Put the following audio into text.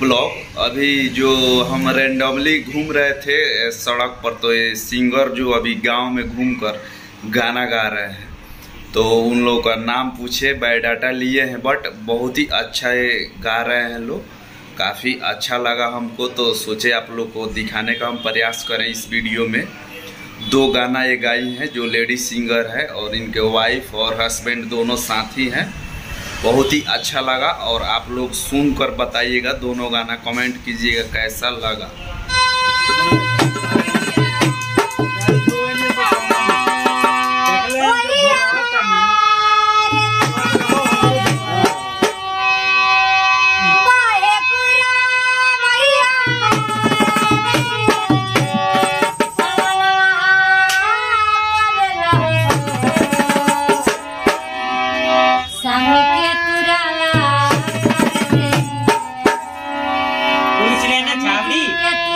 Blog अभी जो हम रैंडमली घूम रहे थे सड़क पर, तो ये सिंगर जो अभी गांव में घूमकर गाना गा रहे हैं, तो उन लोगों का नाम पूछे, बायोडाटा लिए हैं, बट बहुत ही अच्छा ये गा रहे हैं लोग, काफ़ी अच्छा लगा हमको, तो सोचे आप लोग को दिखाने का हम प्रयास करें इस वीडियो में। दो गाना ये गाई हैं जो लेडी सिंगर है, और इनके वाइफ और हस्बैंड दोनों साथ ही हैं, बहुत ही अच्छा लगा। और आप लोग सुनकर बताइएगा, दोनों गाना कमेंट कीजिएगा कैसा लगा। Let's go.